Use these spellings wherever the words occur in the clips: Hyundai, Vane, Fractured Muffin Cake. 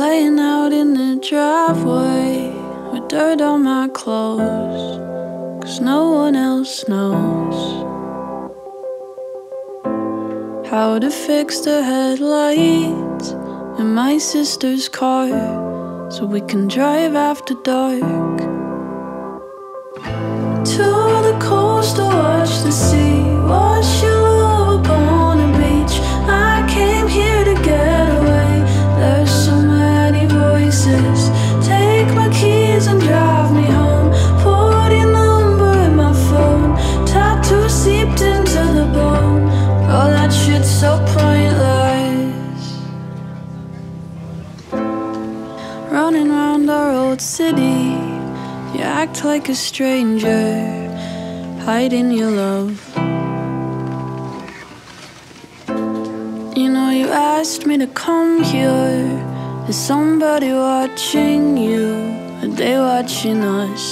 Laying out in the driveway with dirt on my clothes, 'cause no one else knows how to fix the headlights in my sister's car, so we can drive after dark to the coast to watch the sea wash you up on the beach. I came here to get away. There's so many voices. Take my keys and drive me home. Put your number in my phone. Tattoo seeped into the bone. All that shit's so pointless. Running round our old city, you act like a stranger, hiding your love. You know you asked me to come here. There's somebody watching you, and they watching us.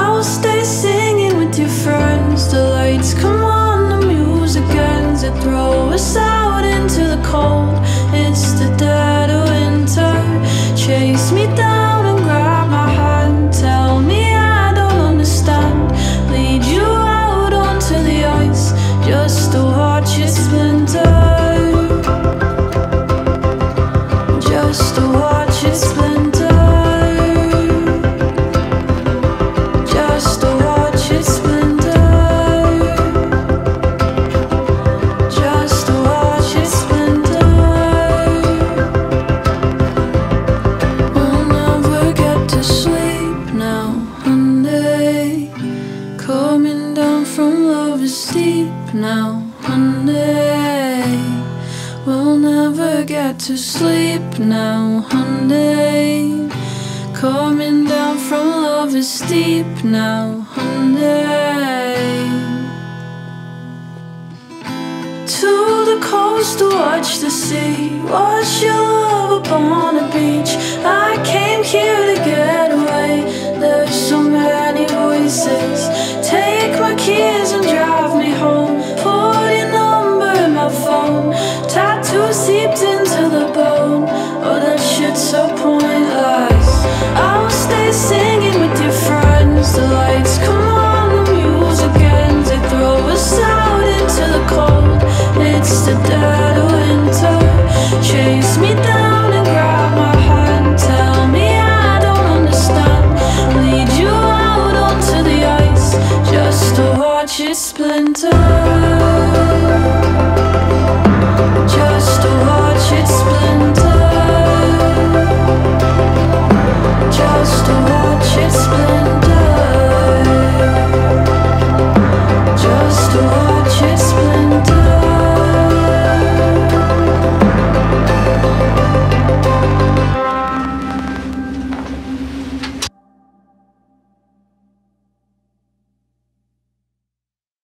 I'll stay singing with your friends. The lights come on, the music ends. It throws us out into the cold. It's the dead of winter. Chase me down. Just to watch it splinter. Just to watch it splinter. Just to watch it splinter. Just to watch it splinter. We'll never get to sleep now. Hyundai, coming down from love is steep. Now, Hyundai, we'll never get to sleep. Now, Hyundai, coming down from love is steep. Now, Hyundai, to the coast to watch the sea wash your love upon a beach. I came here to get away. There's so many voices. Take my keys and drive me home. Tattoo seeped into the bone. Oh, that shit's so pointless. I'll stay singing with your friends. The lights come on, the music ends. They throw us out into the cold. It's the dead of winter. Chase me down and grab my hand. Tell me I don't understand. Lead you out onto the ice just to watch it splinter. Just to watch it splinter.